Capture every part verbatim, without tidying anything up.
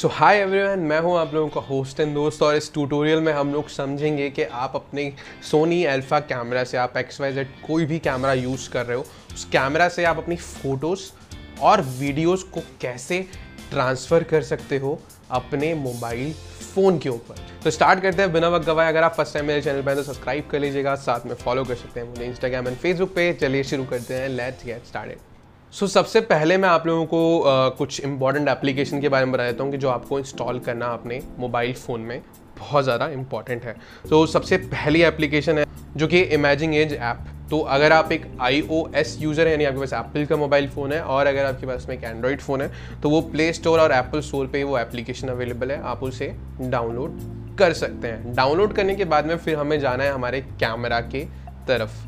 सो hi everyone, मैं हूं आप लोगों का होस्ट एंड दोस्त और इस ट्यूटोरियल में हम लोग समझेंगे कि आप अपने सोनी अल्फा कैमरा से आप एक्स वाई जेड कोई भी कैमरा यूज़ कर रहे हो, उस कैमरा से आप अपनी फ़ोटोज़ और वीडियोस को कैसे ट्रांसफ़र कर सकते हो अपने मोबाइल फ़ोन के ऊपर। तो स्टार्ट करते हैं बिना वक्त गवाए। अगर आप फर्स्ट टाइम मेरे चैनल पर हैं तो सब्सक्राइब कर लीजिएगा, साथ में फॉलो कर सकते हैं मुझे इंस्टाग्राम एंड फेसबुक पे। चलिए शुरू करते हैं, let's get started. So so, सबसे पहले मैं आप लोगों को आ, कुछ इंपॉर्टेंट एप्लीकेशन के बारे में बता देता हूँ कि जो आपको इंस्टॉल करना अपने मोबाइल फ़ोन में बहुत ज़्यादा इंपॉर्टेंट है। तो so, सबसे पहली एप्लीकेशन है जो कि इमेजिंग एज ऐप। तो अगर आप एक आईओएस यूज़र हैं यानी आपके पास एप्पल का मोबाइल फ़ोन है और अगर आपके पास में एक एंड्रॉयड फ़ोन है तो वो प्ले स्टोर और एप्पल स्टोर पे वो एप्लीकेशन अवेलेबल है, आप उसे डाउनलोड कर सकते हैं। डाउनलोड करने के बाद में फिर हमें जाना है हमारे कैमरा के तरफ।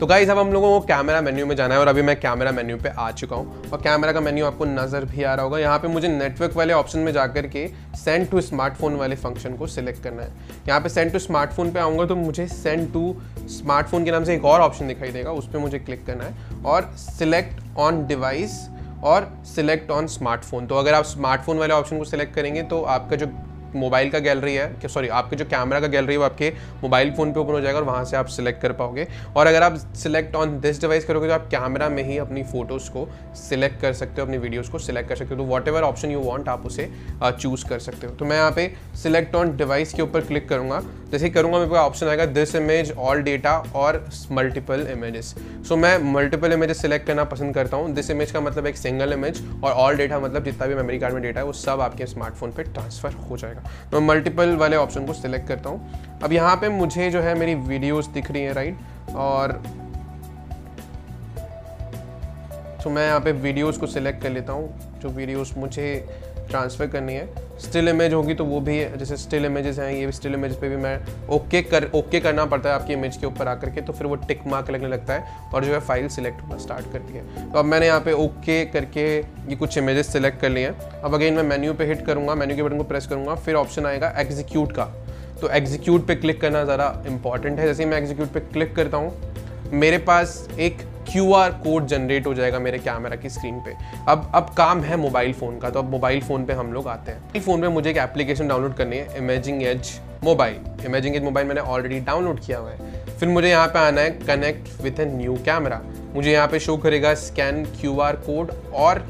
तो गाइस अब हम लोगों को कैमरा मेन्यू में जाना है और अभी मैं कैमरा मेन्यू पे आ चुका हूँ और कैमरा का मेन्यू आपको नज़र भी आ रहा होगा। यहाँ पे मुझे नेटवर्क वाले ऑप्शन में जाकर के सेंड टू स्मार्टफोन वाले फंक्शन को सिलेक्ट करना है। यहाँ पे सेंड टू स्मार्टफोन पे आऊँगा तो मुझे सेंड टू स्मार्टफोन के नाम से एक और ऑप्शन दिखाई देगा, उस पर मुझे क्लिक करना है और सिलेक्ट ऑन डिवाइस और सिलेक्ट ऑन स्मार्टफोन। तो अगर आप स्मार्टफोन वाले ऑप्शन को सिलेक्ट करेंगे तो आपका जो मोबाइल का गैलरी है, सॉरी आपके जो कैमरा का गैलरी है वो आपके मोबाइल फ़ोन पे ओपन हो जाएगा और वहाँ से आप सिलेक्ट कर पाओगे। और अगर आप सिलेक्ट ऑन दिस डिवाइस करोगे तो आप कैमरा में ही अपनी फ़ोटोज़ को सिलेक्ट कर सकते हो, अपनी वीडियोज़ को सिलेक्ट कर सकते हो। तो whatever option you want आप उसे चूज़ कर सकते हो। तो मैं यहाँ पे सिलेक्ट ऑन डिवाइस के ऊपर क्लिक करूँगा। जैसे ही करूँगा मेरे को ऑप्शन आएगा दिस इमेज, ऑल डेटा और मल्टीपल इमेजेस। सो मैं मल्टीपल इमेजेस सिलेक्ट करना पसंद करता हूँ। दिस इमेज का मतलब एक सिंगल इमेज और ऑल डेटा मतलब जितना भी मेमोरी कार्ड में डेटा है वो सब आपके स्मार्टफोन पर ट्रांसफ़र हो जाएगा। मैं मल्टीपल वाले ऑप्शन को सिलेक्ट करता हूँ। अब यहाँ पे मुझे जो है मेरी वीडियोस दिख रही हैं, राइट। और तो मैं यहाँ पे वीडियोस को सिलेक्ट कर लेता हूँ जो वीडियोस मुझे ट्रांसफ़र करनी है। स्टिल इमेज होगी तो वो भी, जैसे स्टिल इमेजेस हैं ये भी, स्टिल इमेज पे भी मैं ओके कर ओके करना पड़ता है आपकी इमेज के ऊपर आकर के, तो फिर वो टिक मार्क लगने लगता है और जो है फाइल सिलेक्ट होना स्टार्ट करती है। तो अब मैंने यहाँ पे ओके करके ये कुछ इमेजेस सिलेक्ट कर लिए हैं। अब अगेन मैं मेन्यू पे हिट करूँगा, मेन्यू के बटन को प्रेस करूँगा, फिर ऑप्शन आएगा एग्जीक्यूट का। तो एग्जीक्यूट पे क्लिक करना ज़रा इंपॉर्टेंट है। जैसे ही मैं एग्जीक्यूट पे क्लिक करता हूँ मेरे पास एक क्यू आर कोड जनरेट हो जाएगा मेरे कैमरा की स्क्रीन पे। अब अब काम है मोबाइल फ़ोन का, तो अब मोबाइल फ़ोन पे हम लोग आते हैं। मोबाइल फ़ोन पे मुझे एक एप्लीकेशन डाउनलोड करनी है, imaging edge mobile. Imaging edge mobile मैंने ऑलरेडी डाउनलोड किया हुआ है। फिर मुझे यहाँ पे आना है connect with a new camera. मुझे यहाँ पे शो करेगा स्कैन क्यू आर कोड और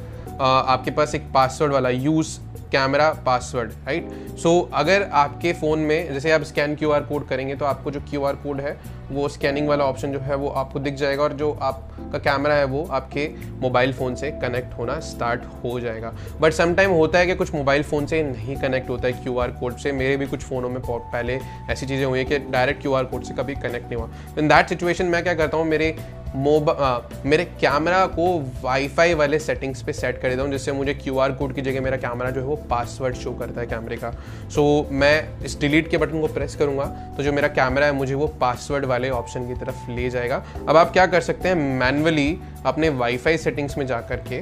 आ, आपके पास एक पासवर्ड वाला use camera password, right. So अगर आपके फ़ोन में जैसे आप स्कैन क्यू आर कोड करेंगे तो आपको जो क्यू आर कोड है वो स्कैनिंग वाला ऑप्शन जो है वो आपको दिख जाएगा और जो आपका कैमरा है वो आपके मोबाइल फ़ोन से कनेक्ट होना स्टार्ट हो जाएगा। बट समटाइम होता है कि कुछ मोबाइल फ़ोन से नहीं कनेक्ट होता है क्यू आर कोड से। मेरे भी कुछ फ़ोनों में पहले ऐसी चीज़ें हुई हैं कि डायरेक्ट क्यू आर कोड से कभी कनेक्ट नहीं हुआ। इन दैट सिचुएशन मैं क्या करता हूँ, मेरे मोबाइल मेरे कैमरा को वाईफाई वाले सेटिंग्स पे सेट कर देता हूँ जिससे मुझे क्यूआर कोड की जगह मेरा कैमरा जो है वो पासवर्ड शो करता है कैमरे का। सो so, मैं इस डिलीट के बटन को प्रेस करूँगा तो जो मेरा कैमरा है मुझे वो पासवर्ड वाले ऑप्शन की तरफ ले जाएगा। अब आप क्या कर सकते हैं, मैन्युअली अपने वाईफाई सेटिंग्स में जा कर के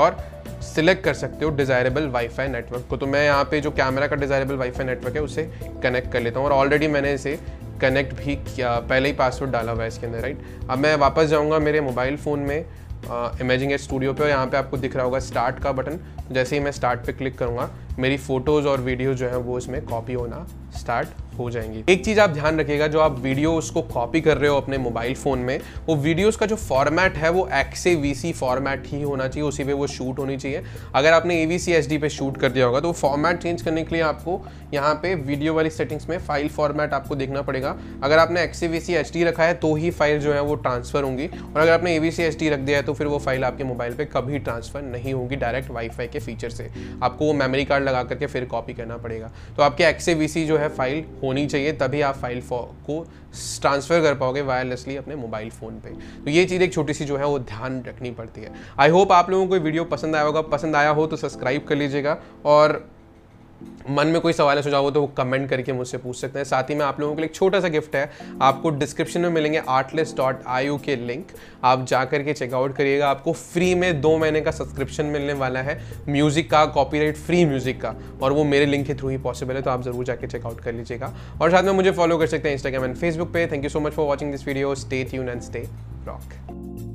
और सिलेक्ट कर सकते हो डिज़ायरेबल वाईफाई नेटवर्क को। तो मैं यहाँ पे जो कैमरा का डिज़ायरेबल वाईफाई नेटवर्क है उसे कनेक्ट कर लेता हूँ और ऑलरेडी मैंने इसे कनेक्ट भी किया, पहले ही पासवर्ड डाला हुआ है इसके अंदर, राइट। अब मैं वापस जाऊँगा मेरे मोबाइल फ़ोन में इमेजिंग एज स्टूडियो पे और यहाँ पे आपको दिख रहा होगा स्टार्ट का बटन। जैसे ही मैं स्टार्ट पे क्लिक करूँगा मेरी फ़ोटोज़ और वीडियो जो है वो इसमें कॉपी होना स्टार्ट हो जाएंगी। एक चीज़ आप ध्यान रखिएगा, जो आप वीडियो उसको कॉपी कर रहे हो अपने मोबाइल फ़ोन में, वो वीडियोस का जो फॉर्मेट है वो X A V C format ही होना चाहिए, उसी पे वो शूट होनी चाहिए। अगर आपने A V C H D पे शूट कर दिया होगा तो फॉर्मेट चेंज करने के लिए आपको यहाँ पे वीडियो वाली सेटिंग्स में फाइल फॉर्मेट आपको देखना पड़ेगा। अगर आपने X A V C H D रखा है तो ही फाइल जो है वो ट्रांसफ़र होंगी और अगर आपने A V C H D रख दिया है तो फिर वो फाइल आपके मोबाइल पर कभी ट्रांसफ़र नहीं होगी डायरेक्ट वाईफाई के फीचर से। आपको वो मेमोरी कार्ड लगा करके फिर कॉपी करना पड़ेगा। तो आपके एक्स ए वी सी जो है फाइल होनी चाहिए, तभी आप फाइल को ट्रांसफ़र कर पाओगे वायरलेसली अपने मोबाइल फ़ोन पे। तो ये चीज़ एक छोटी सी जो है वो ध्यान रखनी पड़ती है। आई होप आप लोगों को वीडियो पसंद आया होगा। पसंद आया हो तो सब्सक्राइब कर लीजिएगा और मन में कोई सवाल या सुझाव हो तो वो कमेंट करके मुझसे पूछ सकते हैं। साथ ही में आप लोगों के लिए एक छोटा सा गिफ्ट है, आपको डिस्क्रिप्शन में मिलेंगे आर्टलिस्ट डॉट आई ओ के लिंक, आप जाकर के चेकआउट करिएगा। आपको फ्री में दो महीने का सब्सक्रिप्शन मिलने वाला है म्यूज़िक का, कॉपीराइट फ्री म्यूज़िक का, और वो मेरे लिंक के थ्रू ही पॉसिबल है। तो आप ज़रूर जाकर चेकआउट कर लीजिएगा और साथ में मुझे फॉलो कर सकते हैं इंस्टाग्राम एंड फेसबुक पे। Thank you so much for watching this video. Stay tune and stay rock.